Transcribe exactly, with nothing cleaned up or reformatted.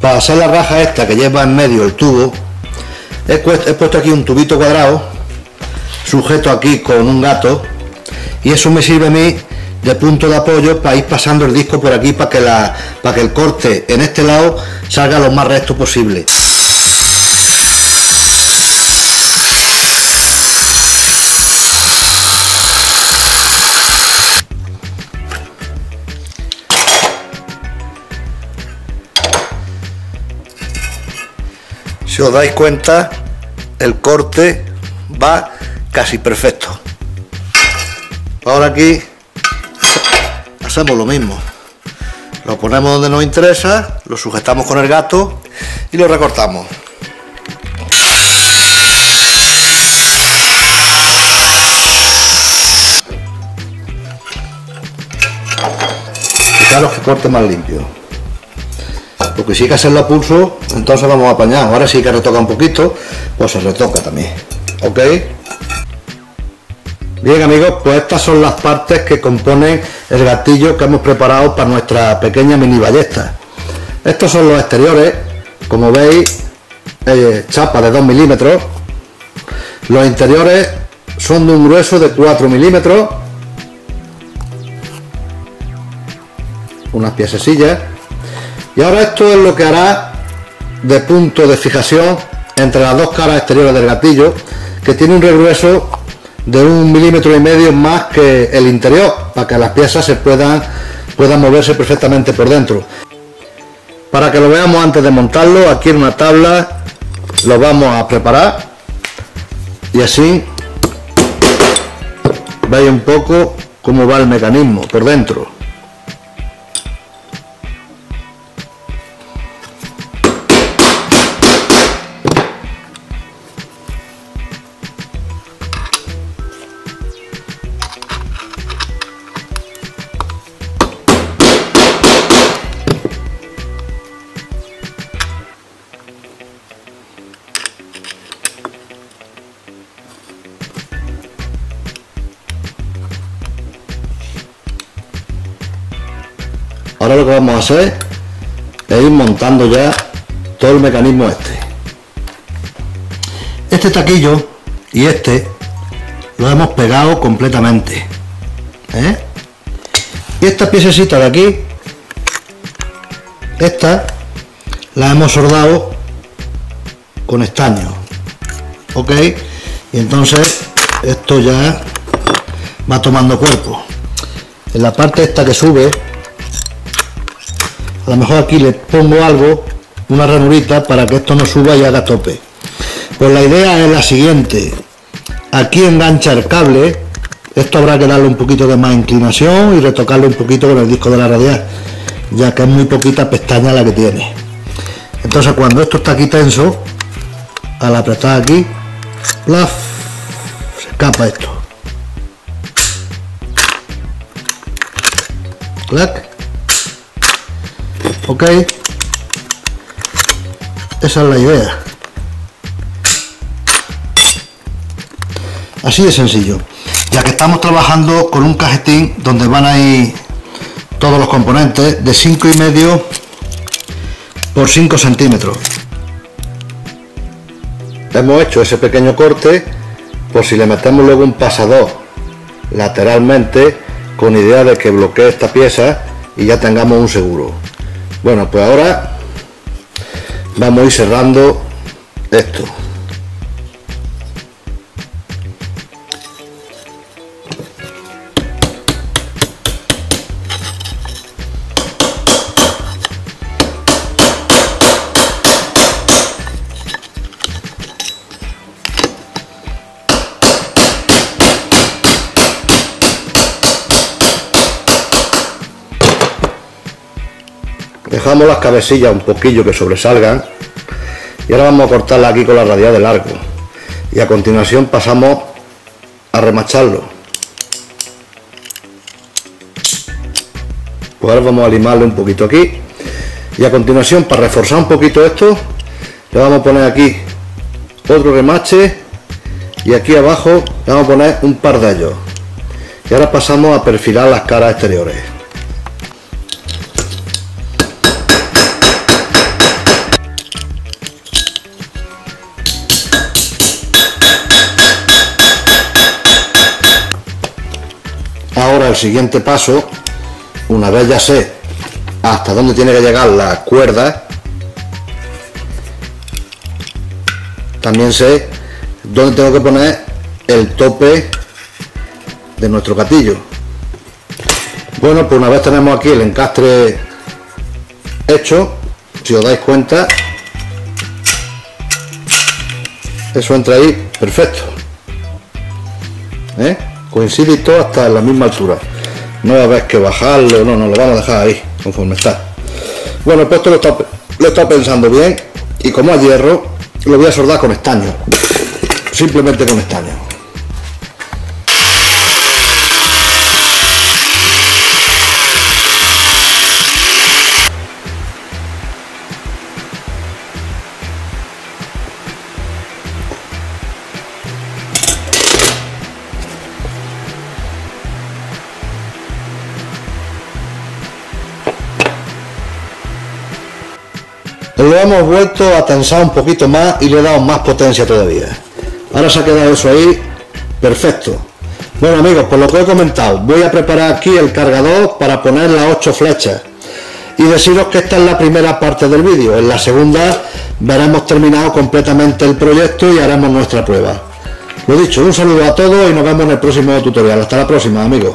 Para hacer la raja esta que lleva en medio el tubo, he, he puesto aquí un tubito cuadrado, sujeto aquí con un gato, y eso me sirve a mí de punto de apoyo para ir pasando el disco por aquí, para que, la, para que el corte en este lado salga lo más recto posible. Si os dais cuenta, el corte va casi perfecto. Ahora aquí hacemos lo mismo, lo ponemos donde nos interesa, lo sujetamos con el gato y lo recortamos. Fijaros que corte más limpio. Porque si hay que hacerlo a pulso, entonces vamos a apañar. Ahora sí que retoca un poquito, pues se retoca también. ¿Ok? Bien, amigos, pues estas son las partes que componen el gatillo que hemos preparado para nuestra pequeña mini ballesta. Estos son los exteriores, como veis, eh, chapa de dos milímetros. Los interiores son de un grueso de cuatro milímetros. Unas piececillas. Y ahora esto es lo que hará de punto de fijación entre las dos caras exteriores del gatillo, que tiene un regrueso de un milímetro y medio más que el interior, para que las piezas se puedan, puedan moverse perfectamente por dentro. Para que lo veamos antes de montarlo, aquí en una tabla lo vamos a preparar, y así veis un poco cómo va el mecanismo por dentro. Ahora lo que vamos a hacer es ir montando ya todo el mecanismo este. Este taquillo y este lo hemos pegado completamente, ¿eh? Y estas piececitas de aquí, estas las hemos soldado con estaño, ¿ok? Y entonces esto ya va tomando cuerpo. En la parte esta que sube, a lo mejor aquí le pongo algo, una ranurita, para que esto no suba y haga tope. Pues la idea es la siguiente: aquí engancha el cable, esto habrá que darle un poquito de más inclinación y retocarle un poquito con el disco de la radial, ya que es muy poquita pestaña la que tiene. Entonces cuando esto está aquí tenso, al apretar aquí, plaf, se escapa esto, clac. Ok, esa es la idea, así de sencillo. Ya que estamos trabajando con un cajetín donde van a ir todos los componentes de cinco y medio por cinco centímetros. Hemos hecho ese pequeño corte por si le metemos luego un pasador lateralmente, con idea de que bloquee esta pieza y ya tengamos un seguro. Bueno, pues ahora vamos a ir cerrando esto. Dejamos las cabecillas un poquillo que sobresalgan y ahora vamos a cortarla aquí con la radial de largo, y a continuación pasamos a remacharlo. Pues ahora vamos a limarle un poquito aquí, y a continuación, para reforzar un poquito esto, le vamos a poner aquí otro remache, y aquí abajo le vamos a poner un par de ellos. Y ahora pasamos a perfilar las caras exteriores. Ahora el siguiente paso, una vez ya sé hasta dónde tiene que llegar la cuerda, también sé dónde tengo que poner el tope de nuestro gatillo. Bueno, pues una vez tenemos aquí el encastre hecho, si os dais cuenta, eso entra ahí perfecto, ¿eh? Coincide todo hasta en la misma altura, no va a haber que bajarlo, no, no lo vamos a dejar ahí conforme está. Bueno, pues esto lo está, lo está pensando bien, y como es hierro lo voy a soldar con estaño, simplemente con estaño. Lo hemos vuelto a tensar un poquito más y le he dado más potencia todavía. Ahora se ha quedado eso ahí perfecto. Bueno amigos, por lo que he comentado, voy a preparar aquí el cargador para poner las ocho flechas, y deciros que esta es la primera parte del vídeo. En la segunda veremos terminado completamente el proyecto y haremos nuestra prueba. Lo dicho, un saludo a todos y nos vemos en el próximo tutorial. Hasta la próxima amigos.